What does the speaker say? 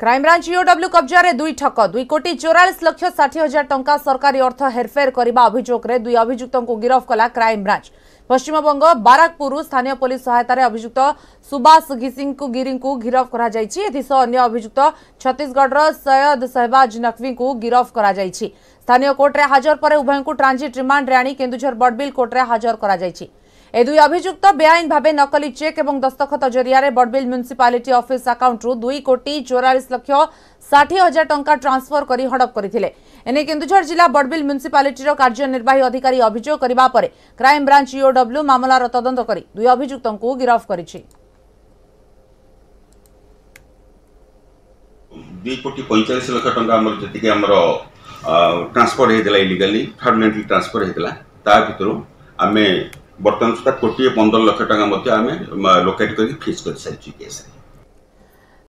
Crime branch EOW कब्जा दुई ठक 2,44,60,000 टंका सरकारी अर्थ हेरफेर करने अभियोग में दुई अभियुक्त को गिरफ कला क्राइम ब्रांच। पश्चिमबंग बाराकपुर स्थानीय पुलिस सहायतार अभियुक्त सुभाष घिसिंग गिरी को गिरफ करा जायछि। अन्य अभियुक्त छत्तीसगढ़ सैयद शहबाज नक्वी को गिरफ करा जायछि। स्थानीय कोर्ट में हाजर पर उभय को ट्रांजिट रिमाण्ड्रा आनी केन्दुझर बड़बिल कोर्ट में हाजर करा जायछि। ए दुई अभियुक्त बेआईन भावे नकली चेक और दस्तखत जरिया बड़बिल म्युनिसिपालिटी ऑफिस अकाउंट 2,44,60,000 टंका ट्रांसफर कर हड़प करते। एने केन्दुझर जिला बड़बिल म्युनिसिपालिटी कार्यनिर्वाही अधिकारी अभियोग करने पर क्राइम ब्रांच ईओडब्ल्यू मामलार तदंत कर दुई अभियुक्त को गिरफ कर 2,45,00,000 टंका ट्रांसफर इलीगली फ्रॉडुलेंटली ट्रांसफर होता। बर्तमान सुधा 1,15,00,000 टंका लोकेट कर फिक्स कर सारी केस।